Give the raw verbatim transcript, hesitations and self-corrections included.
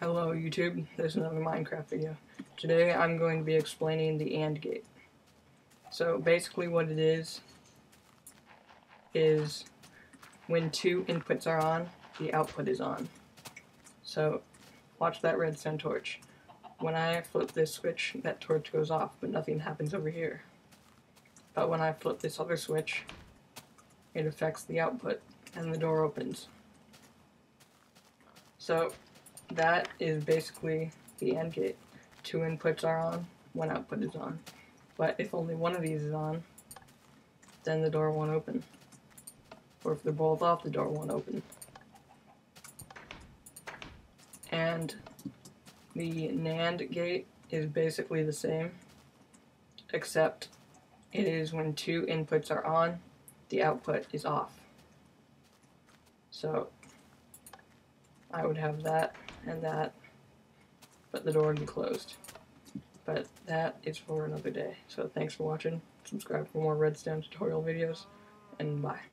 Hello YouTube, this is another Minecraft video. Today I'm going to be explaining the AND gate. So basically what it is, is when two inputs are on, the output is on. So watch that redstone torch. When I flip this switch, that torch goes off, but nothing happens over here. But when I flip this other switch, it affects the output, and the door opens. So that is basically the AND gate. Two inputs are on, one output is on. But if only one of these is on, then the door won't open. Or if they're both off, the door won't open. And the NAND gate is basically the same, except it is when two inputs are on, the output is off. So I would have that and that, but the door would be closed. But that is for another day. So thanks for watching. Subscribe for more redstone tutorial videos, and bye.